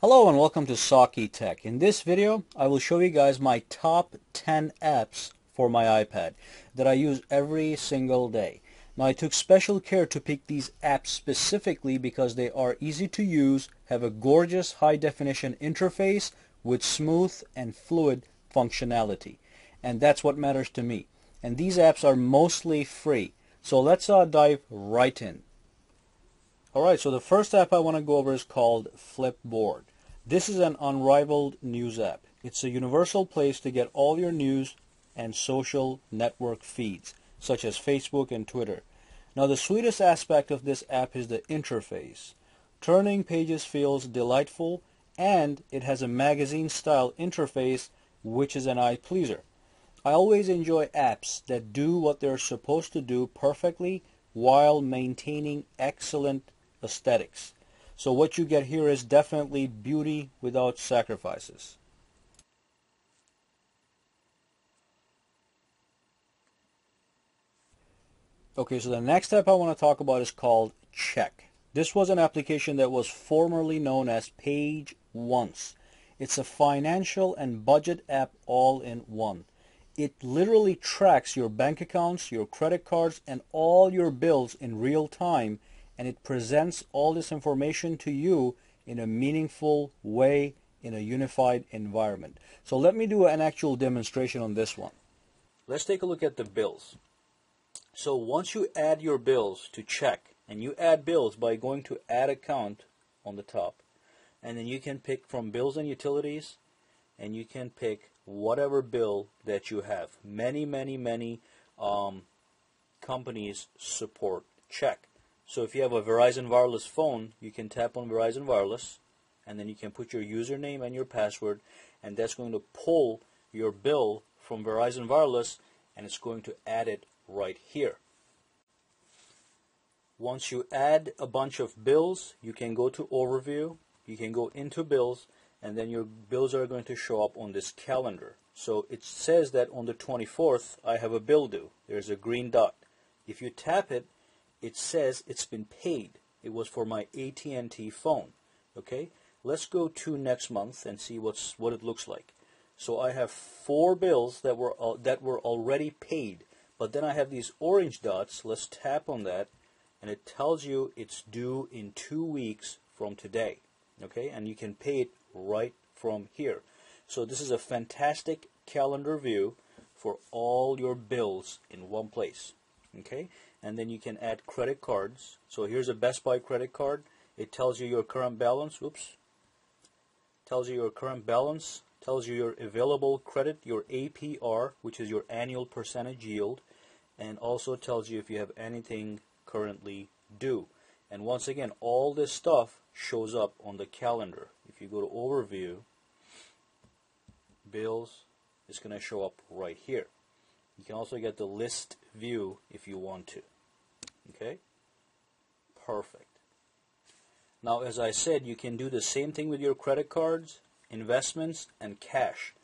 Hello and welcome to Saki Tech. In this video I will show you guys my top 10 apps for my iPad that I use every single day. Now I took special care to pick these apps specifically because they are easy to use, have a gorgeous high definition interface with smooth and fluid functionality, and that's what matters to me. And these apps are mostly free, so let's dive right in. Alright, so the first app I want to go over is called Flipboard. This is an unrivaled news app. It's a universal place to get all your news and social network feeds, such as Facebook and Twitter. Now the sweetest aspect of this app is the interface. Turning pages feels delightful, and it has a magazine-style interface, which is an eye-pleaser. I always enjoy apps that do what they're supposed to do perfectly while maintaining excellent aesthetics. So what you get here is definitely beauty without sacrifices. Okay, so the next app I want to talk about is called Check. This was an application that was formerly known as PageOnce. It's a financial and budget app all in one. It literally tracks your bank accounts, your credit cards, and all your bills in real time, and it presents all this information to you in a meaningful way in a unified environment. So let me do an actual demonstration on this one. Let's take a look at the bills. So once you add your bills to Check, and you add bills by going to Add Account on the top, and then you can pick from Bills and Utilities, and you can pick whatever bill that you have. Many companies support Check. So if you have a Verizon Wireless phone, you can tap on Verizon Wireless, and then you can put your username and your password, and that's going to pull your bill from Verizon Wireless, and it's going to add it right here. Once you add a bunch of bills, you can go to Overview, you can go into Bills, and then your bills are going to show up on this calendar. So it says that on the 24th I have a bill due. There's a green dot. If you tap it, it says it's been paid. It was for my AT&T phone. Okay, let's go to next month and see what it looks like. So I have 4 bills that were already paid. But then I have these orange dots. Let's tap on that, and it tells you it's due in 2 weeks from today. Okay, and you can pay it right from here. So this is a fantastic calendar view for all your bills in one place. Okay, and then you can add credit cards. So here's a Best Buy credit card. It tells you your current balance. Tells you your current balance. Tells you your available credit, your APR, which is your annual percentage yield, and also tells you if you have anything currently due. And once again, all this stuff shows up on the calendar. If you go to Overview, Bills, it's going to show up right here. You can also get the list view if you want to. Okay? Perfect. Now, as I said, you can do the same thing with your credit cards, investments, and cash.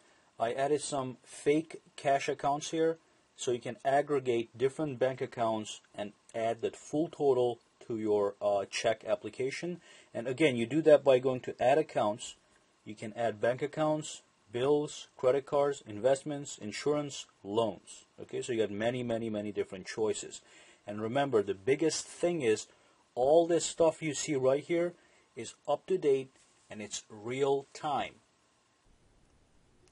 I added some fake cash accounts here, so you can aggregate different bank accounts and add that full total to your Check application. And again, you do that by going to Add Accounts. You can add bank accounts, bills, credit cards, investments, insurance, loans. Okay, so you got many different choices. And remember, the biggest thing is all this stuff you see right here is up to date, and it's real time.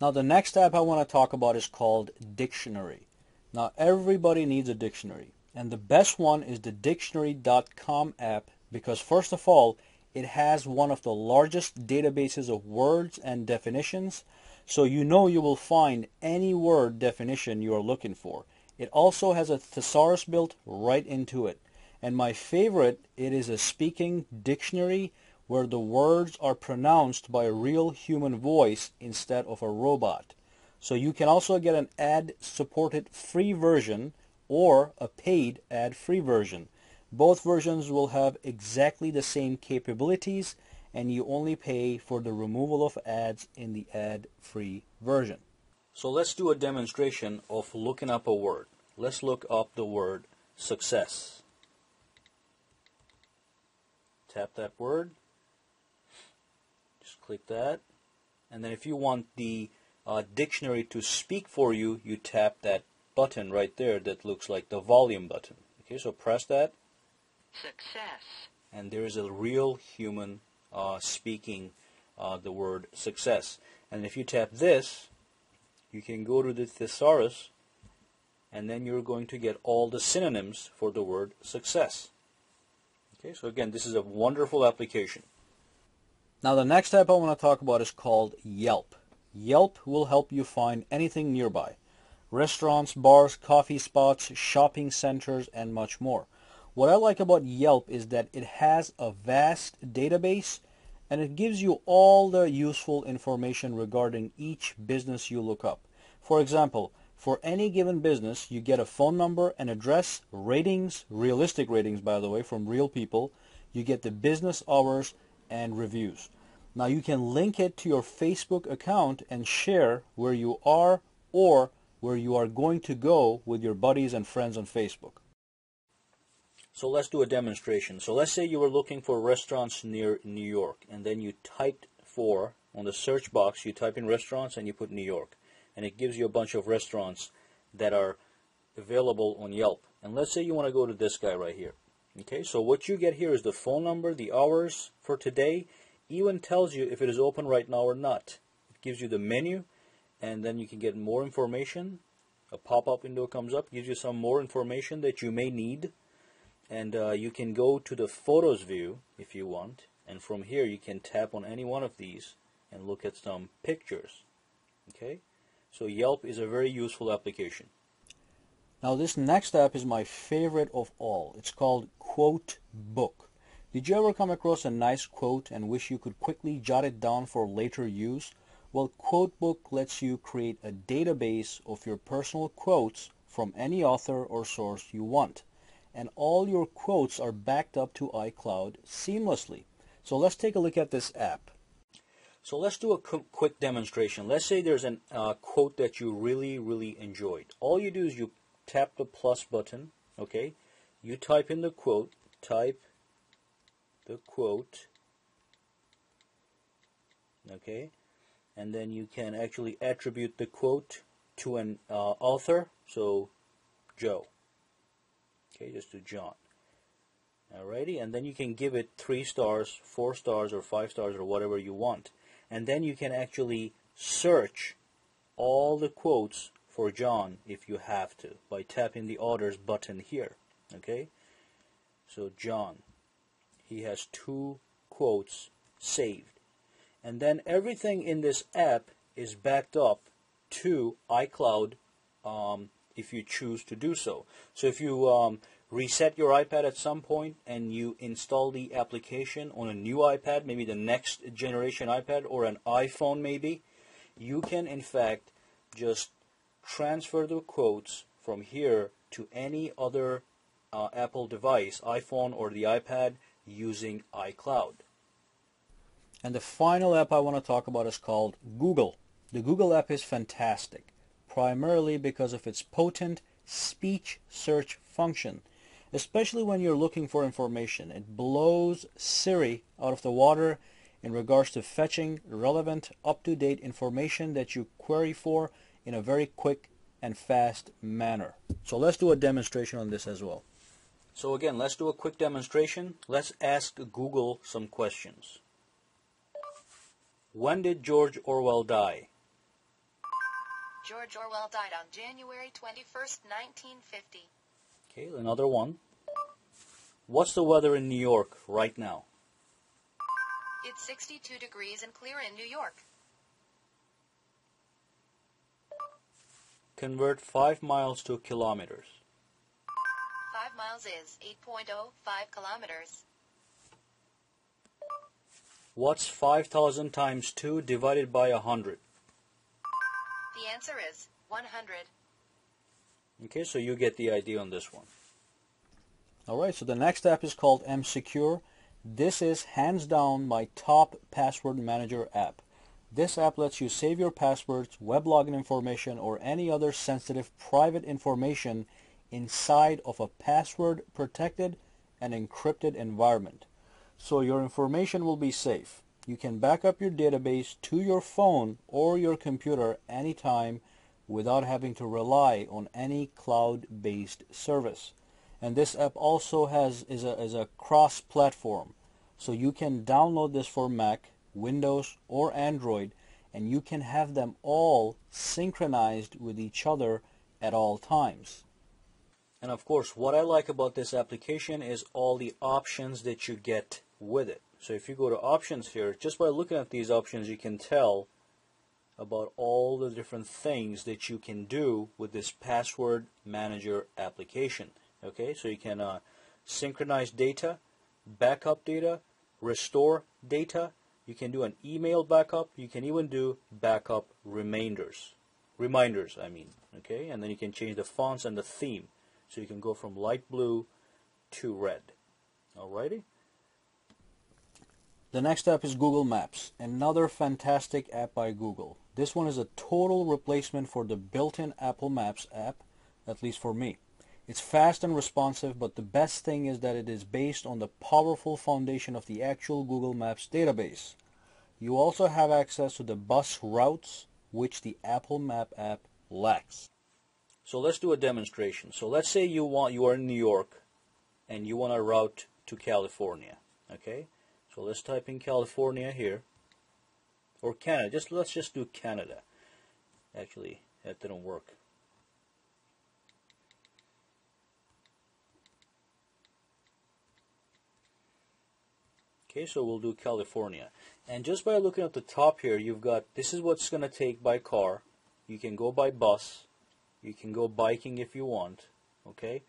Now the next app I want to talk about is called Dictionary. Now everybody needs a dictionary, and the best one is the dictionary.com app, because first of all, it has one of the largest databases of words and definitions, so you know you will find any word definition you are looking for. It also has a thesaurus built right into it, and my favorite, it is a speaking dictionary where the words are pronounced by a real human voice instead of a robot. So you can also get an ad-supported free version or a paid ad-free version. Both versions will have exactly the same capabilities, and you only pay for the removal of ads in the ad-free version. So let's do a demonstration of looking up a word. Let's look up the word success. Tap that word. click that, and then if you want the dictionary to speak for you, you tap that button right there that looks like the volume button. Okay, so press that. Success. And there is a real human speaking the word success. And if you tap this, you can go to the thesaurus, and then you're going to get all the synonyms for the word success. Okay, so again, this is a wonderful application. Now the next app I want to talk about is called Yelp. Yelp will help you find anything nearby. Restaurants, bars, coffee spots, shopping centers, and much more. What I like about Yelp is that it has a vast database, and it gives you all the useful information regarding each business you look up. For example, for any given business, you get a phone number, an address, ratings, realistic ratings by the way, from real people. You get the business hours and reviews. Now you can link it to your Facebook account and share where you are or where you are going to go with your buddies and friends on Facebook. So let's do a demonstration. So let's say you were looking for restaurants near New York, and then you typed for, on the search box, you type in restaurants and you put New York. And it gives you a bunch of restaurants that are available on Yelp. And let's say you want to go to this guy right here. Okay, so what you get here is the phone number, the hours for today, even tells you if it is open right now or not. It gives you the menu, and then you can get more information. A pop-up window comes up, gives you some more information that you may need, and you can go to the photos view if you want, and from here you can tap on any one of these and look at some pictures. Okay, so Yelp is a very useful application. Now this next app is my favorite of all. It's called QuoteBook. Did you ever come across a nice quote and wish you could quickly jot it down for later use? Well, QuoteBook lets you create a database of your personal quotes from any author or source you want. And all your quotes are backed up to iCloud seamlessly. So let's take a look at this app. So let's do a quick demonstration. Let's say there's a quote that you really enjoyed. All you do is you tap the plus button, okay? You type in the quote, okay? And then you can actually attribute the quote to an author, so Joe. Okay, just to John. Alrighty, and then you can give it 3 stars, 4 stars, or 5 stars, or whatever you want. And then you can actually search all the quotes for John if you have to by tapping the authors button here. Okay, so John, he has 2 quotes saved. And then everything in this app is backed up to iCloud if you choose to do so. So if you reset your iPad at some point and you install the application on a new iPad, maybe the next generation iPad or an iPhone maybe, you can in fact just transfer the quotes from here to any other Apple device, iPhone or the iPad, using iCloud. And the final app I want to talk about is called Google. The Google app is fantastic, primarily because of its potent speech search function, especially when you're looking for information. It blows Siri out of the water in regards to fetching relevant, up-to-date information that you query for in a very quick and fast manner. So let's do a demonstration on this as well. So again, let's do a quick demonstration. Let's ask Google some questions. When did George Orwell die? George Orwell died on January 21st, 1950. Okay, another one. What's the weather in New York right now? It's 62 degrees and clear in New York. Convert 5 miles to kilometers. 5 miles is 8.05 kilometers. What's 5,000 times 2 divided by 100? The answer is 100. Okay, so you get the idea on this one. Alright, so the next app is called MSecure. This is hands down my top password manager app. This app lets you save your passwords, web login information, or any other sensitive private information inside of a password protected and encrypted environment. So your information will be safe. You can back up your database to your phone or your computer anytime without having to rely on any cloud-based service. And this app also is a cross-platform. So you can download this for Mac, Windows, or Android, and you can have them all synchronized with each other at all times. And of course, what I like about this application is all the options that you get with it. So if you go to options here, just by looking at these options, you can tell about all the different things that you can do with this password manager application. Okay, so you can synchronize data, backup data, restore data. You can do an email backup. You can even do backup reminders. Okay, and then you can change the fonts and the theme. So you can go from light blue to red. Alrighty. The next app is Google Maps, another fantastic app by Google. This one is a total replacement for the built-in Apple Maps app, at least for me. It's fast and responsive, but the best thing is that it is based on the powerful foundation of the actual Google Maps database. You also have access to the bus routes, which the Apple Map app lacks. So let's do a demonstration. So let's say you are in New York and you want a route to California. Okay? So let's type in California here, or Canada. Let's just do Canada. Actually, that didn't work. Okay, so we'll do California. And just by looking at the top here, you've got, this is what's going to take by car. You can go by bus. You can go biking if you want, okay,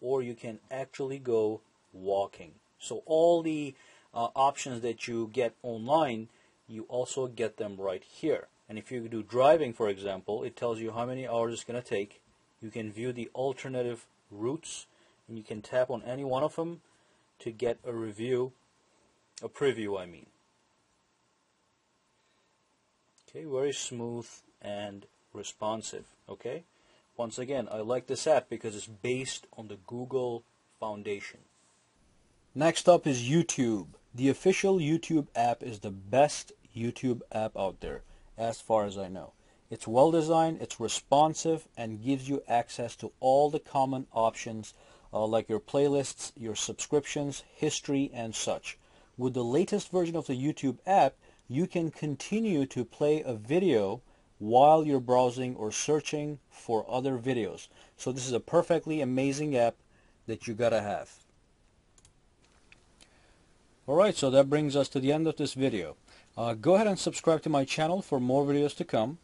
or you can actually go walking. So all the options that you get online, you also get them right here. And if you do driving, for example, it tells you how many hours it's going to take. You can view the alternative routes, and you can tap on any one of them to get a preview. Okay, very smooth and responsive. Okay. Once again, I like this app because it's based on the Google foundation. Next up is YouTube. The official YouTube app is the best YouTube app out there, as far as I know. It's well designed, it's responsive, and gives you access to all the common options like your playlists, your subscriptions, history, and such. With the latest version of the YouTube app, you can continue to play a video while you're browsing or searching for other videos. So this is a perfectly amazing app that you gotta have. Alright, so that brings us to the end of this video. Go ahead and subscribe to my channel for more videos to come.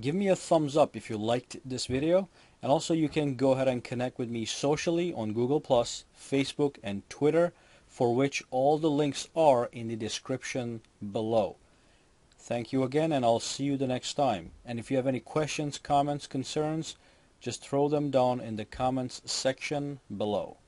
Give me a thumbs up if you liked this video, and also you can go ahead and connect with me socially on Google+, Facebook, and Twitter, for which all the links are in the description below. Thank you again, and I'll see you the next time. And if you have any questions, comments, concerns, just throw them down in the comments section below.